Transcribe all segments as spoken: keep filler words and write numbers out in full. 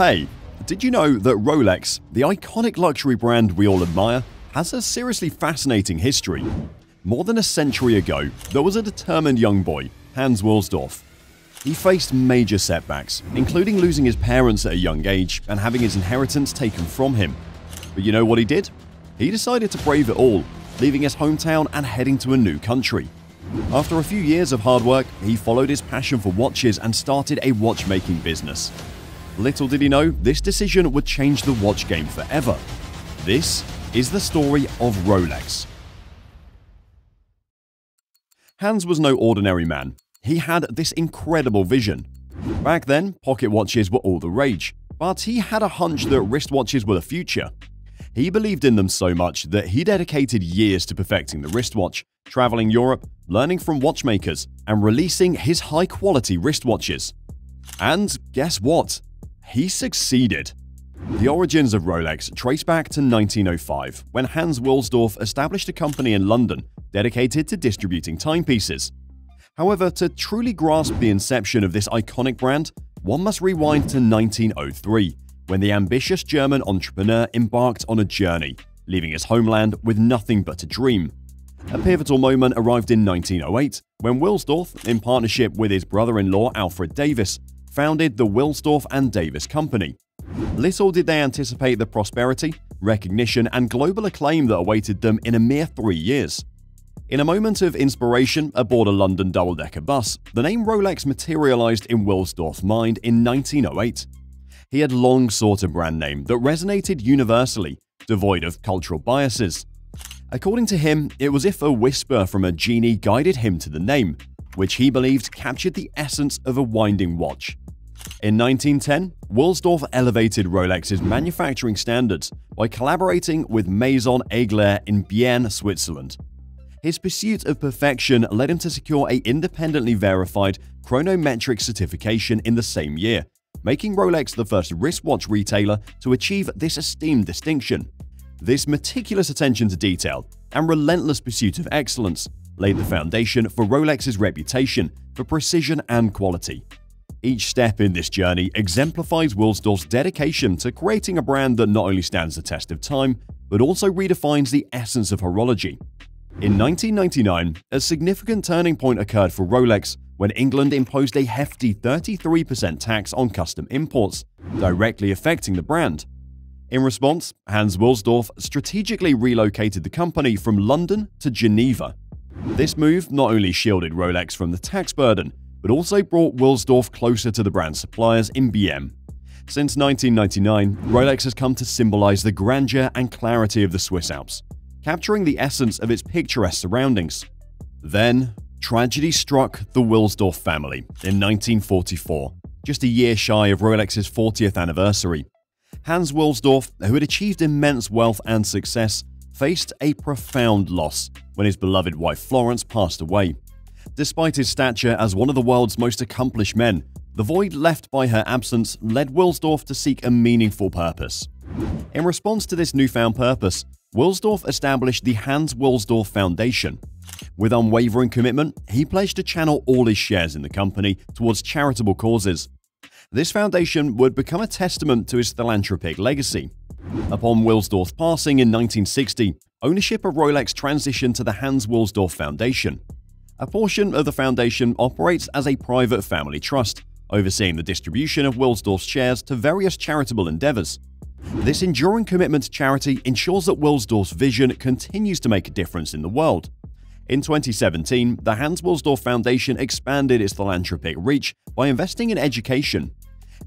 Hey, did you know that Rolex, the iconic luxury brand we all admire, has a seriously fascinating history? More than a century ago, there was a determined young boy, Hans Wilsdorf. He faced major setbacks, including losing his parents at a young age and having his inheritance taken from him. But you know what he did? He decided to brave it all, leaving his hometown and heading to a new country. After a few years of hard work, he followed his passion for watches and started a watchmaking business. Little did he know, this decision would change the watch game forever. This is the story of Rolex. Hans was no ordinary man. He had this incredible vision. Back then, pocket watches were all the rage, but he had a hunch that wristwatches were the future. He believed in them so much that he dedicated years to perfecting the wristwatch, traveling Europe, learning from watchmakers, and releasing his high-quality wristwatches. And guess what? He succeeded. The origins of Rolex trace back to nineteen oh five, when Hans Wilsdorf established a company in London dedicated to distributing timepieces. However, to truly grasp the inception of this iconic brand, one must rewind to nineteen oh three, when the ambitious German entrepreneur embarked on a journey, leaving his homeland with nothing but a dream. A pivotal moment arrived in nineteen oh eight, when Wilsdorf, in partnership with his brother-in-law Alfred Davis, founded the Wilsdorf and Davis Company. Little did they anticipate the prosperity, recognition, and global acclaim that awaited them in a mere three years. In a moment of inspiration aboard a London double-decker bus, the name Rolex materialized in Wilsdorf's mind in nineteen oh eight. He had long sought a brand name that resonated universally, devoid of cultural biases. According to him, it was as if a whisper from a genie guided him to the name, which he believed captured the essence of a winding watch. In nineteen ten, Wilsdorf elevated Rolex's manufacturing standards by collaborating with Maison Aigler in Bienne, Switzerland. His pursuit of perfection led him to secure an independently verified chronometric certification in the same year, making Rolex the first wristwatch retailer to achieve this esteemed distinction. This meticulous attention to detail and relentless pursuit of excellence laid the foundation for Rolex's reputation for precision and quality. Each step in this journey exemplifies Wilsdorf's dedication to creating a brand that not only stands the test of time, but also redefines the essence of horology. In nineteen ninety-nine, a significant turning point occurred for Rolex when England imposed a hefty thirty-three percent tax on custom imports, directly affecting the brand. In response, Hans Wilsdorf strategically relocated the company from London to Geneva. This move not only shielded Rolex from the tax burden, but also brought Wilsdorf closer to the brand's suppliers in B M. Since nineteen ninety-nine, Rolex has come to symbolize the grandeur and clarity of the Swiss Alps, capturing the essence of its picturesque surroundings. Then, tragedy struck the Wilsdorf family in nineteen forty-four, just a year shy of Rolex's fortieth anniversary. Hans Wilsdorf, who had achieved immense wealth and success, faced a profound loss when his beloved wife Florence passed away. Despite his stature as one of the world's most accomplished men, the void left by her absence led Wilsdorf to seek a meaningful purpose. In response to this newfound purpose, Wilsdorf established the Hans Wilsdorf Foundation. With unwavering commitment, he pledged to channel all his shares in the company towards charitable causes. This foundation would become a testament to his philanthropic legacy. Upon Wilsdorf's passing in nineteen sixty, ownership of Rolex transitioned to the Hans Wilsdorf Foundation. A portion of the foundation operates as a private family trust, overseeing the distribution of Wilsdorf's shares to various charitable endeavors. This enduring commitment to charity ensures that Wilsdorf's vision continues to make a difference in the world. In twenty seventeen, the Hans Wilsdorf Foundation expanded its philanthropic reach by investing in education.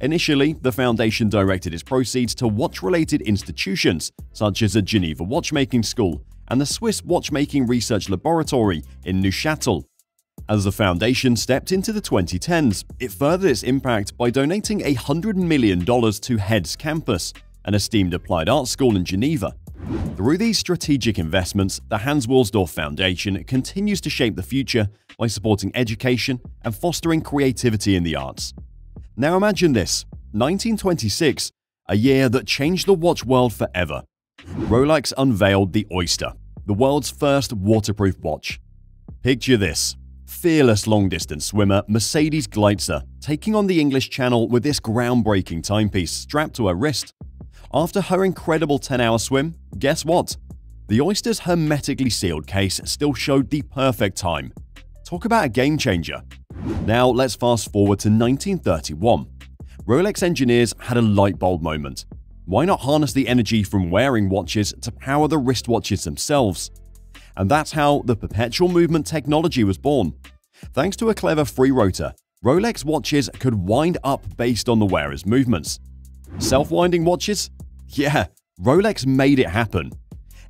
Initially, the foundation directed its proceeds to watch-related institutions such as the Geneva Watchmaking School and the Swiss Watchmaking Research Laboratory in Neuchâtel. As the foundation stepped into the twenty tens, it furthered its impact by donating one hundred million dollars to Heads Campus, an esteemed applied arts school in Geneva. Through these strategic investments, the Hans Wilsdorf Foundation continues to shape the future by supporting education and fostering creativity in the arts. Now imagine this, nineteen twenty-six, a year that changed the watch world forever. Rolex unveiled the Oyster, the world's first waterproof watch. Picture this, fearless long-distance swimmer Mercedes Gleitzer, taking on the English Channel with this groundbreaking timepiece strapped to her wrist. After her incredible ten-hour swim, guess what? The Oyster's hermetically sealed case still showed the perfect time. Talk about a game-changer. Now let's fast forward to nineteen thirty-one. Rolex engineers had a light bulb moment. Why not harness the energy from wearing watches to power the wristwatches themselves? And that's how the perpetual movement technology was born. Thanks to a clever free rotor, Rolex watches could wind up based on the wearer's movements. Self-winding watches? Yeah, Rolex made it happen.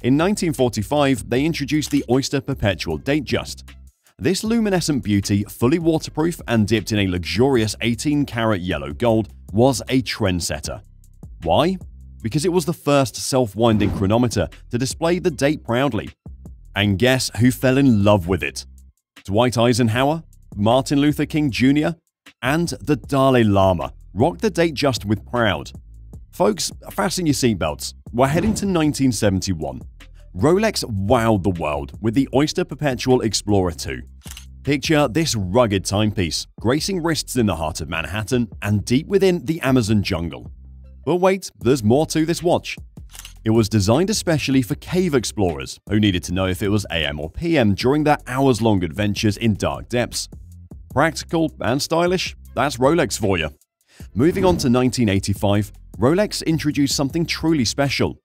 In nineteen forty-five, they introduced the Oyster Perpetual Datejust. This luminescent beauty, fully waterproof and dipped in a luxurious eighteen karat yellow gold, was a trendsetter. Why? Because it was the first self-winding chronometer to display the date proudly. And guess who fell in love with it? Dwight Eisenhower, Martin Luther King Junior, and the Dalai Lama rocked the Datejust with pride. Folks, fasten your seatbelts. We're heading to nineteen seventy-one. Rolex wowed the world with the Oyster Perpetual Explorer two. Picture this rugged timepiece, gracing wrists in the heart of Manhattan and deep within the Amazon jungle. But wait, there's more to this watch. It was designed especially for cave explorers who needed to know if it was A M or P M during their hours-long adventures in dark depths. Practical and stylish, that's Rolex for you. Moving on to nineteen eighty-five, Rolex introduced something truly special.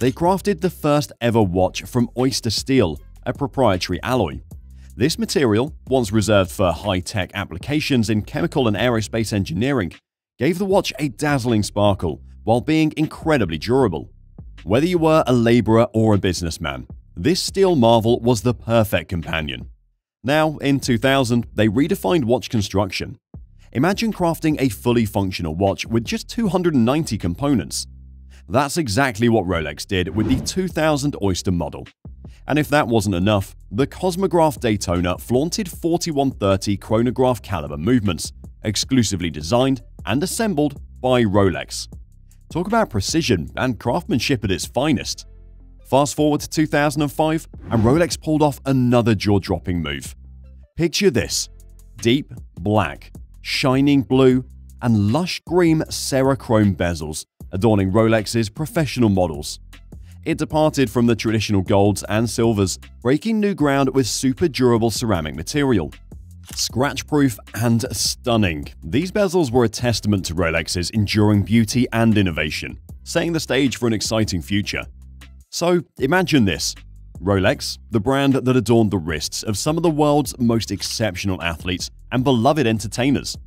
They crafted the first ever watch from Oystersteel, a proprietary alloy. This material, once reserved for high-tech applications in chemical and aerospace engineering, gave the watch a dazzling sparkle while being incredibly durable. Whether you were a laborer or a businessman, this steel marvel was the perfect companion. Now, in two thousand, they redefined watch construction. Imagine crafting a fully functional watch with just two hundred ninety components. That's exactly what Rolex did with the two thousand Oyster model. And if that wasn't enough, the Cosmograph Daytona flaunted forty-one thirty chronograph caliber movements, exclusively designed and assembled by Rolex. Talk about precision and craftsmanship at its finest. Fast forward to two thousand five, and Rolex pulled off another jaw-dropping move. Picture this: deep black, shining blue, and lush green Cerachrom bezels adorning Rolex's professional models. It departed from the traditional golds and silvers, breaking new ground with super durable ceramic material. Scratch-proof and stunning, these bezels were a testament to Rolex's enduring beauty and innovation, setting the stage for an exciting future. So imagine this: Rolex, the brand that adorned the wrists of some of the world's most exceptional athletes and beloved entertainers.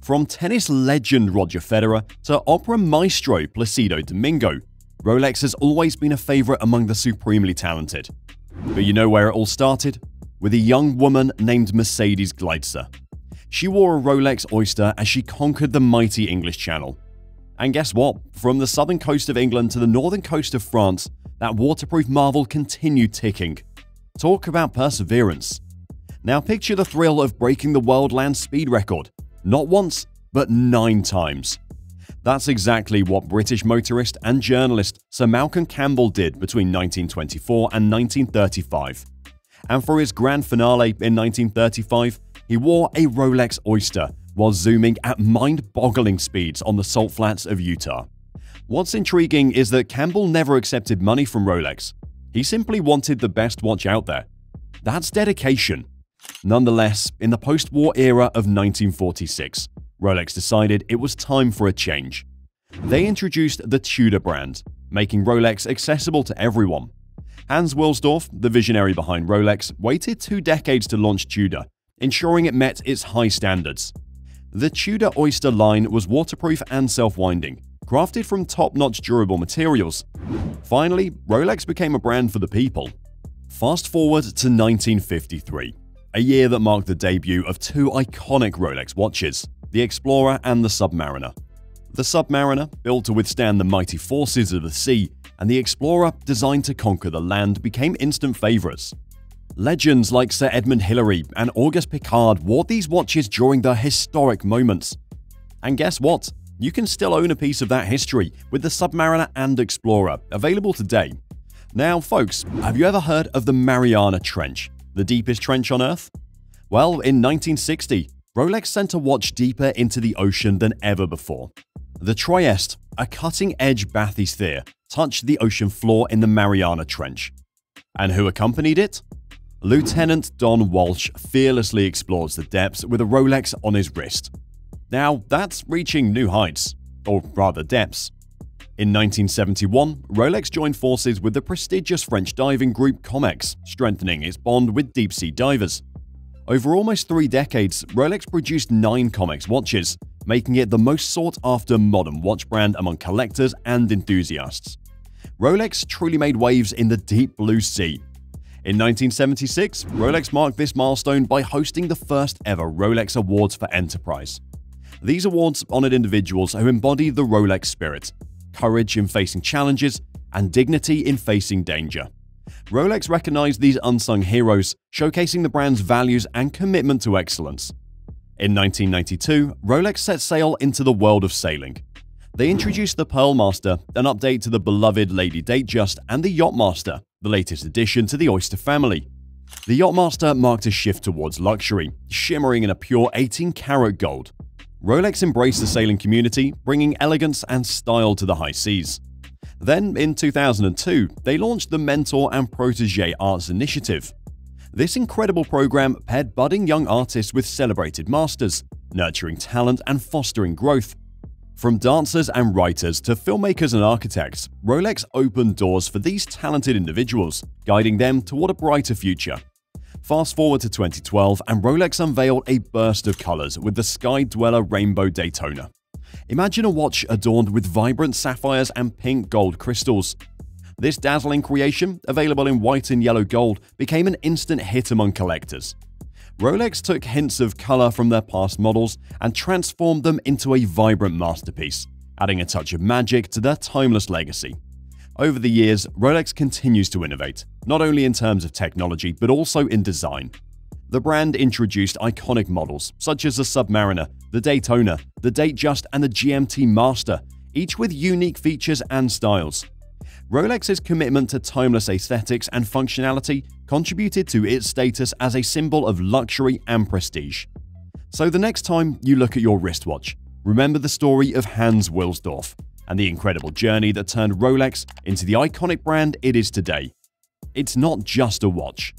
From tennis legend Roger Federer to opera maestro Placido Domingo, Rolex has always been a favorite among the supremely talented. But you know where it all started? With a young woman named Mercedes Gleitzer. She wore a Rolex Oyster as she conquered the mighty English Channel. And guess what? From the southern coast of England to the northern coast of France, that waterproof marvel continued ticking. Talk about perseverance. Now picture the thrill of breaking the world land speed record. Not once, but nine times. That's exactly what British motorist and journalist Sir Malcolm Campbell did between nineteen twenty-four and nineteen thirty-five. And for his grand finale in nineteen thirty-five, he wore a Rolex Oyster while zooming at mind-boggling speeds on the salt flats of Utah. What's intriguing is that Campbell never accepted money from Rolex. He simply wanted the best watch out there. That's dedication. Nonetheless, in the post-war era of nineteen forty-six, Rolex decided it was time for a change. They introduced the Tudor brand, making Rolex accessible to everyone. Hans Wilsdorf, the visionary behind Rolex, waited two decades to launch Tudor, ensuring it met its high standards. The Tudor Oyster line was waterproof and self-winding, crafted from top-notch durable materials. Finally, Rolex became a brand for the people. Fast forward to nineteen fifty-three, a year that marked the debut of two iconic Rolex watches, the Explorer and the Submariner. The Submariner, built to withstand the mighty forces of the sea, and the Explorer, designed to conquer the land, became instant favorites. Legends like Sir Edmund Hillary and Auguste Piccard wore these watches during their historic moments. And guess what? You can still own a piece of that history with the Submariner and Explorer, available today. Now folks, have you ever heard of the Mariana Trench, the deepest trench on Earth? Well, in nineteen sixty, Rolex sent a watch deeper into the ocean than ever before. The Trieste, a cutting-edge bathysphere, touched the ocean floor in the Mariana Trench. And who accompanied it? Lieutenant Don Walsh fearlessly explores the depths with a Rolex on his wrist. Now, that's reaching new heights, or rather depths. In nineteen seventy-one, Rolex joined forces with the prestigious French diving group Comex, strengthening its bond with deep-sea divers. Over almost three decades, Rolex produced nine Comex watches, making it the most sought-after modern watch brand among collectors and enthusiasts. Rolex truly made waves in the deep blue sea. In nineteen seventy-six, Rolex marked this milestone by hosting the first-ever Rolex Awards for Enterprise. These awards honored individuals who embody the Rolex spirit, courage in facing challenges, and dignity in facing danger. Rolex recognized these unsung heroes, showcasing the brand's values and commitment to excellence. In nineteen ninety-two, Rolex set sail into the world of sailing. They introduced the Pearlmaster, an update to the beloved Lady Datejust, and the Yachtmaster, the latest addition to the Oyster family. The Yachtmaster marked a shift towards luxury, shimmering in a pure eighteen karat gold. Rolex embraced the sailing community, bringing elegance and style to the high seas. Then, in two thousand two, they launched the Mentor and Protégé Arts Initiative. This incredible program paired budding young artists with celebrated masters, nurturing talent and fostering growth. From dancers and writers to filmmakers and architects, Rolex opened doors for these talented individuals, guiding them toward a brighter future. Fast forward to twenty twelve, and Rolex unveiled a burst of colors with the Sky Dweller Rainbow Daytona. Imagine a watch adorned with vibrant sapphires and pink gold crystals. This dazzling creation, available in white and yellow gold, became an instant hit among collectors. Rolex took hints of color from their past models and transformed them into a vibrant masterpiece, adding a touch of magic to their timeless legacy. Over the years, Rolex continues to innovate, not only in terms of technology, but also in design. The brand introduced iconic models such as the Submariner, the Daytona, the Datejust, and the G M T Master, each with unique features and styles. Rolex's commitment to timeless aesthetics and functionality contributed to its status as a symbol of luxury and prestige. So the next time you look at your wristwatch, remember the story of Hans Wilsdorf and the incredible journey that turned Rolex into the iconic brand it is today. It's not just a watch.